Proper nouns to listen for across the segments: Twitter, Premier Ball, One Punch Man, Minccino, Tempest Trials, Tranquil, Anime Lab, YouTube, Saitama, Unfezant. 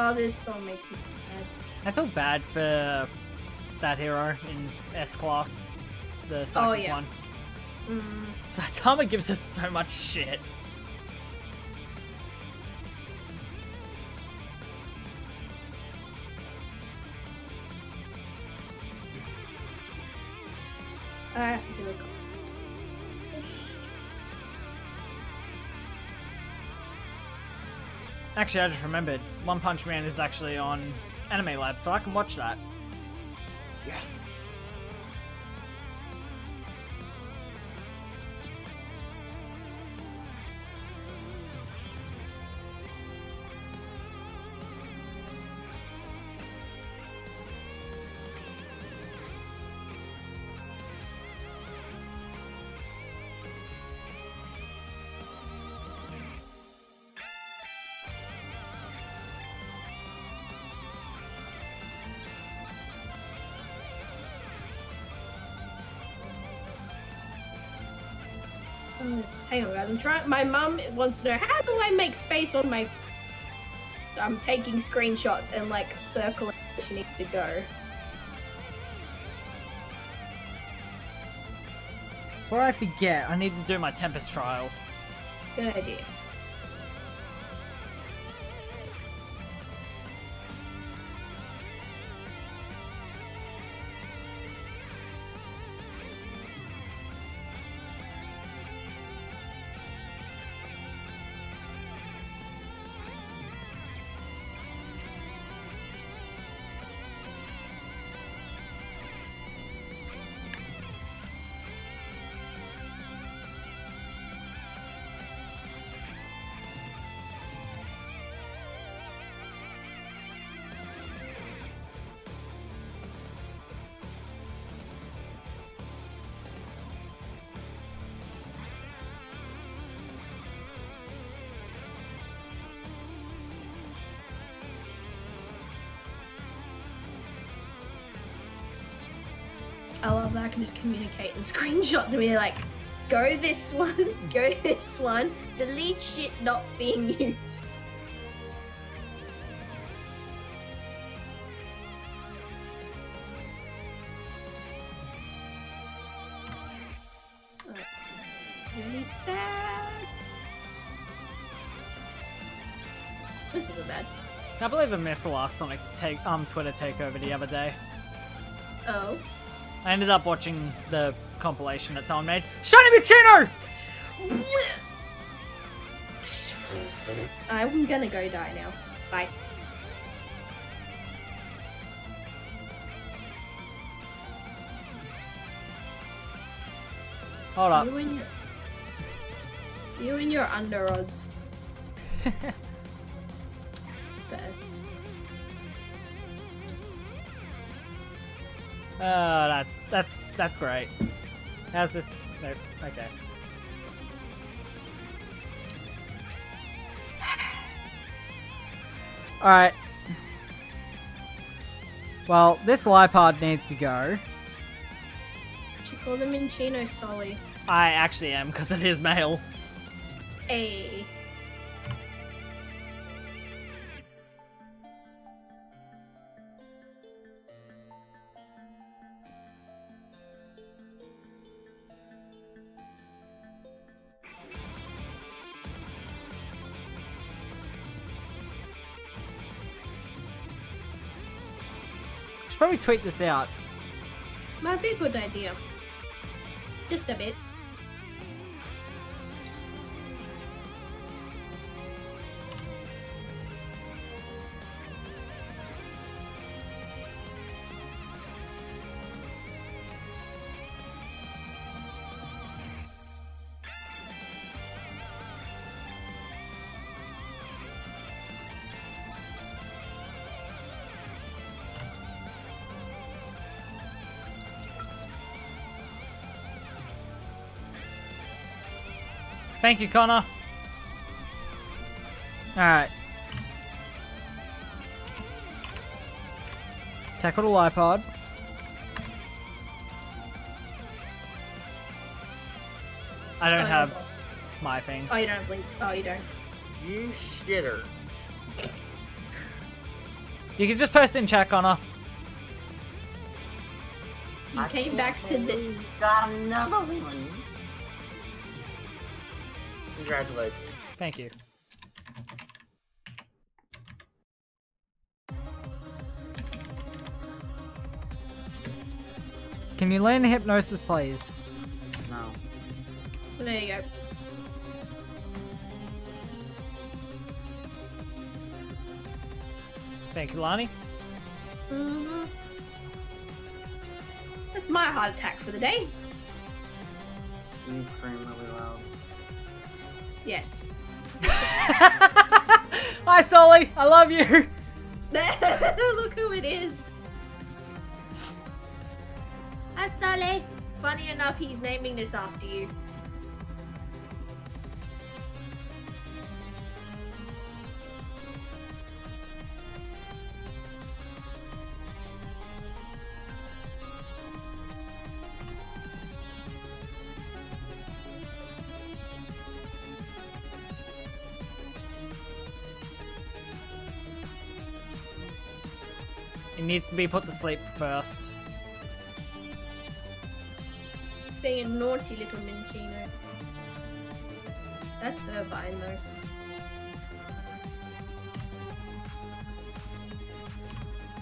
Oh, this song makes me mad. I feel bad for that hero in S-Class, the psychic one. Saitama gives us so much shit. Alright, here we go. Actually, I just remembered, One Punch Man is actually on Anime Lab, so I can watch that. Yes! Hang on, guys. I'm trying. My mum wants to know how do I make space on my. I'm taking screenshots and like circling where she needs to go. Before I forget, I need to do my Tempest Trials. Good idea. I love that I can just communicate and screenshots and be like, go this one, go this one, delete shit not being used. Really sad. This isn't bad. I believe I missed the last Sonic Twitter takeover the other day. Oh. I ended up watching the compilation that someone made. Shiny Minccino! I'm gonna go die now. Bye. Hold up. You and your under odds. Best. Oh, that's great. How's this? No, okay. All right. Well, this Lipard needs to go. Did you call them Minccino, Solly? I actually am, because it is male. Hey. Probably tweet this out. Might be a good idea. Just a bit. Thank you, Connor. Alright. Tackle the Lipod. I don't have my things. Oh, you don't have Blink. Oh, you don't. You shitter. You can just post in chat, Connor. You came back to the... Got another one. Congratulations. Thank you. Can you learn hypnosis, please? No. There you go. Thank you, Lani. Mm-hmm. That's my heart attack for the day. You scream really loud. Yes. Hi, Sully. I love you. Look who it is. Hi, Sully. Funny enough, he's naming this after you. It needs to be put to sleep first. Being a naughty little Minccino. That's Irvine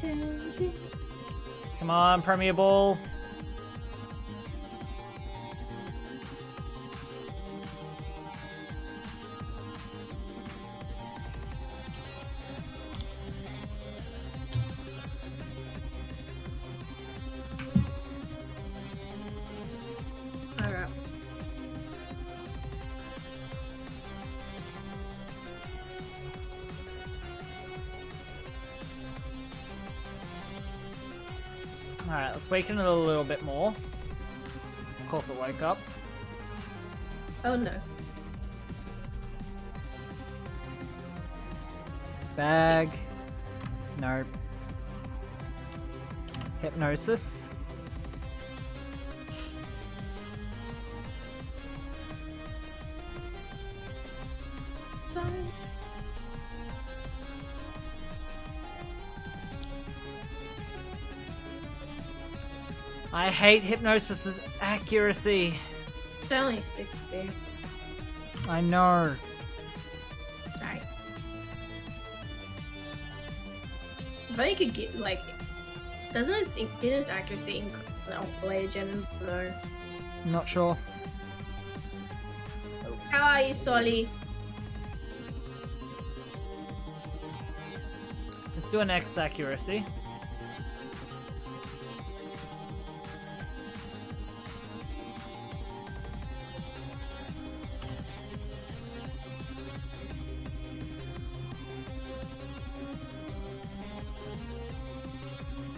though. Come on, Premier Ball. Alright, let's waken it a little bit more. Of course it woke up. Oh no. Bag. Nope. Hypnosis. I hate hypnosis' accuracy. It's only 60. I know. Right. But you could get, like, doesn't its accuracy increase later gen? No. I'm not sure. How are you, Solly? Let's do an X accuracy.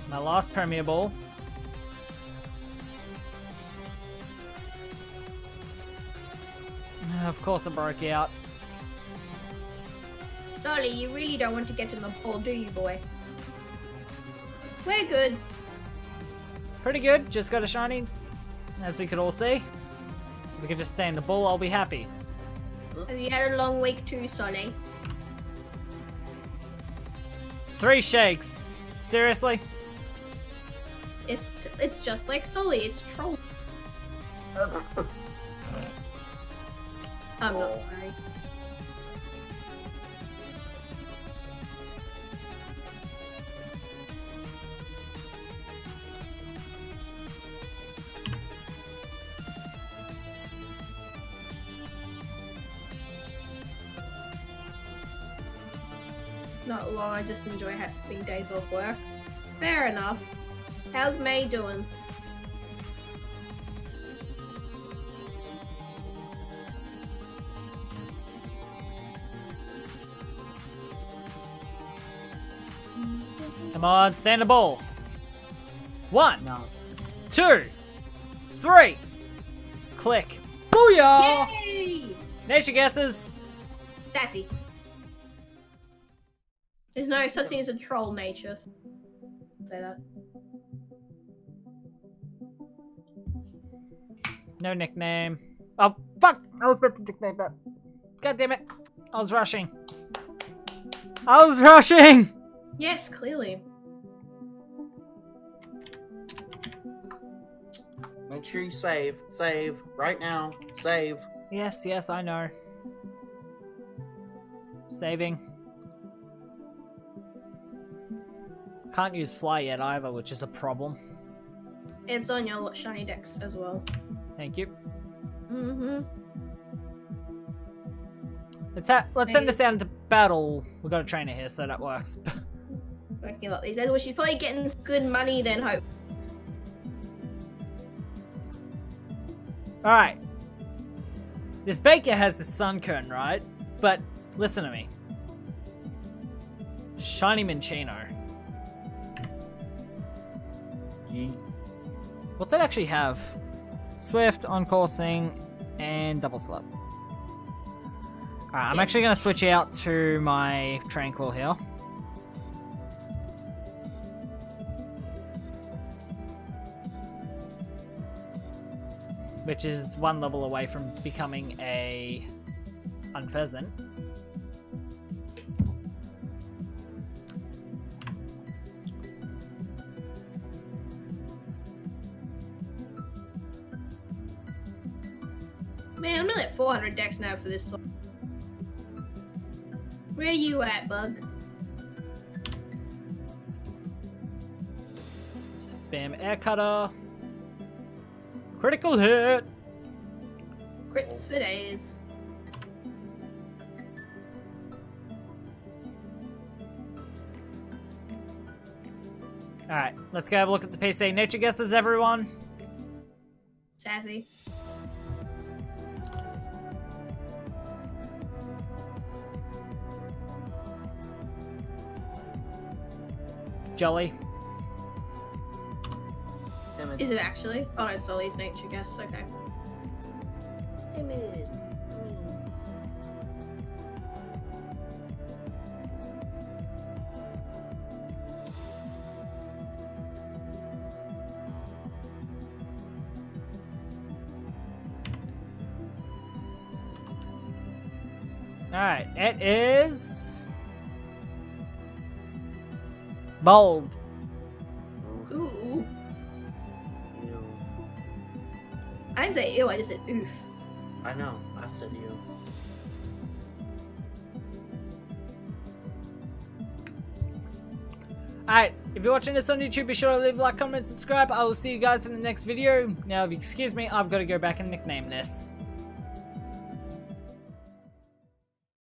My last Premier Ball. Of course it broke out. Sorry, you really don't want to get in the ball, do you, boy? We're good. Pretty good, just got a shiny. As we could all see. If we could just stay in the ball, I'll be happy. Have you had a long week too, Sonny? 3 shakes. Seriously? It's just like Sully, it's troll. I'm not sorry. Not long, I just enjoy having days off work. Fair enough. How's May doing? Come on, stand the ball. 1, 2, 3. Click. Booyah! Yay! Nature guesses. Sassy. There's no such thing as a troll nature. Say that. No nickname. Oh, fuck! I was about to nickname that. God damn it. I was rushing. Yes, clearly. Make sure you save. Save. Right now. Save. Yes, yes, I know. Saving. Can't use fly yet either, which is a problem. It's on your shiny decks as well. Thank you. Mm-hmm. Let's send us out into battle. We've got a trainer here, so that works. These days, well, she's probably getting good money then, hope. Alright. This baker has the sun cone, right? But listen to me. Shiny Minccino. What's it actually have? Swift, on-coursing, and double slap. Alright, I'm actually going to switch out to my Tranquil here. Which is one level away from becoming a Unfezant. Man, I'm not at 400 decks now for this song. Where are you at, bug? Just spam air cutter. Critical hit! Crits for days. Alright, let's go have a look at the PC. Nature guesses, everyone! Sassy. Jolly. Is it actually? Oh, no, Solly's nature guess. Okay. Alright, it is... Bold. I didn't say ew, I just said oof. I know, I said ew. Alright, if you're watching this on YouTube, be sure to leave a like, comment, and subscribe. I will see you guys in the next video. Now, if you excuse me, I've got to go back and nickname this.